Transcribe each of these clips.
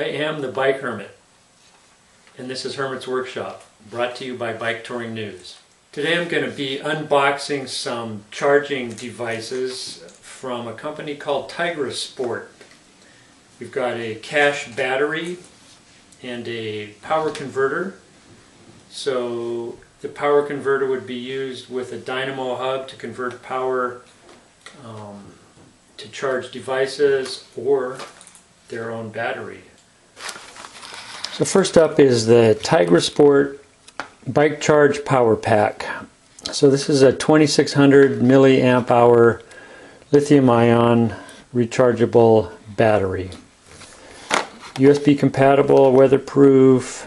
I am the Bike Hermit, and this is Hermit's Workshop, brought to you by Bike Touring News. Today I'm going to be unboxing some charging devices from a company called Tigra Sport. We've got a cash battery and a power converter. So the power converter would be used with a Dynamo Hub to convert power to charge devices or their own battery. So first up is the Tigra Sport Bike Charge Power Pack. So this is a 2600 milliamp hour lithium-ion rechargeable battery. USB compatible, weatherproof,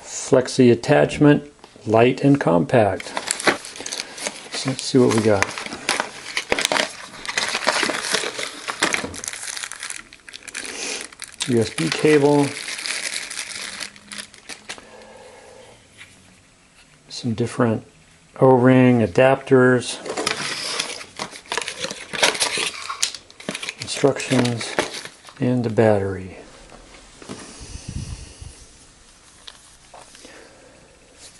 flexi attachment, light and compact. So let's see what we got. USB cable, some different O-ring adapters, instructions, and the battery.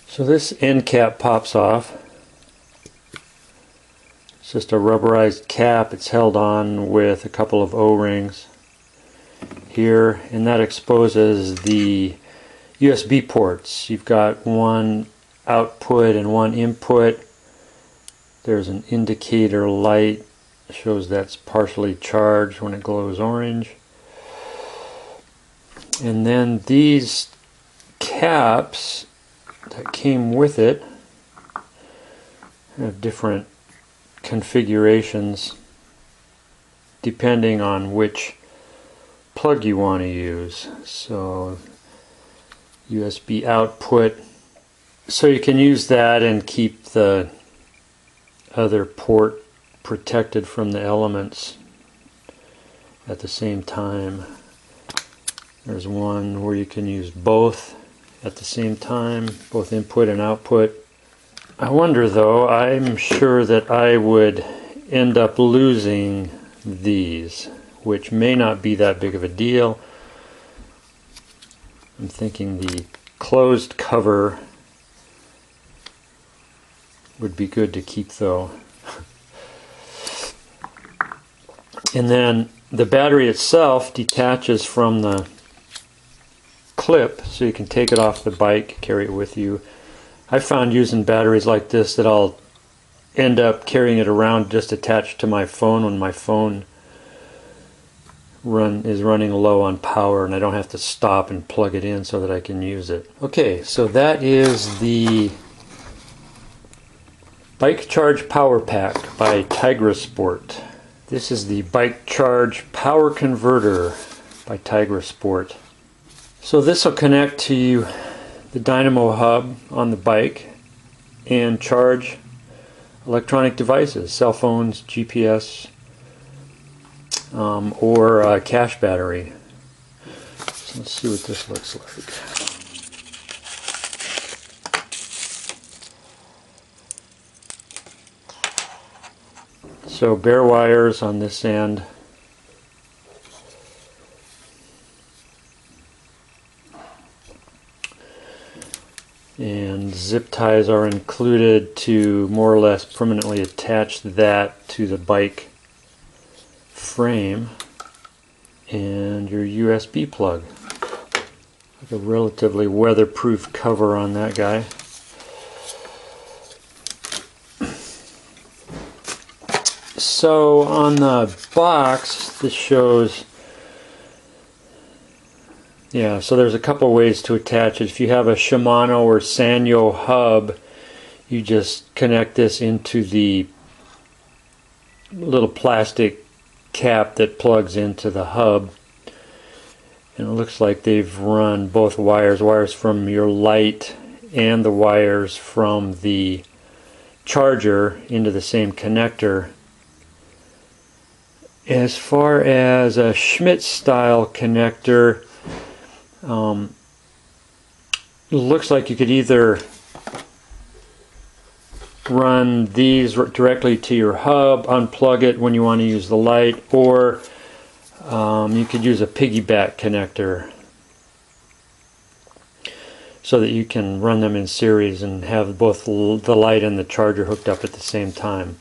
So this end cap pops off. It's just a rubberized cap. It's held on with a couple of O-rings here, and that exposes the USB ports. You've got one output and one input. There's an indicator light, shows that's partially charged when it glows orange. And then these caps that came with it have different configurations depending on which plug you want to use. So USB output, so you can use that and keep the other port protected from the elements at the same time. There's one where you can use both at the same time, both input and output. I wonder though, I'm sure that I would end up losing these, which may not be that big of a deal. I'm thinking the closed cover would be good to keep though. And then the battery itself detaches from the clip, so you can take it off the bike, carry it with you. I found using batteries like this that I'll end up carrying it around just attached to my phone when my phone is running low on power, and I don't have to stop and plug it in so that I can use it. Okay, so that is the Bike Charge Power Pack by Tigra Sport. This is the Bike Charge Power Converter by Tigra Sport. So this will connect to the Dynamo Hub on the bike and charge electronic devices, cell phones, GPS, or a cash battery. So let's see what this looks like. So bare wires on this end. And zip ties are included to more or less permanently attach that to the bike frame, and your USB plug. Like a relatively weatherproof cover on that guy. So on the box, this shows, yeah, so there's a couple ways to attach it. If you have a Shimano or Sanyo hub, you just connect this into the little plastic cap that plugs into the hub, and it looks like they've run both wires from your light and the wires from the charger into the same connector. As far as a Schmidt style connector, looks like you could either run these directly to your hub, unplug it when you want to use the light, or You could use a piggyback connector so that you can run them in series and have both the light and the charger hooked up at the same time.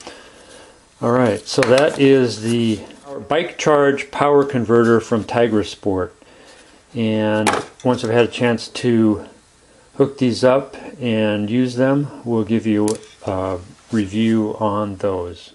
Alright, so that is the Bike Charge Power Converter from Tigra Sport. And once I've had a chance to hook these up and use them, we'll give you a review on those.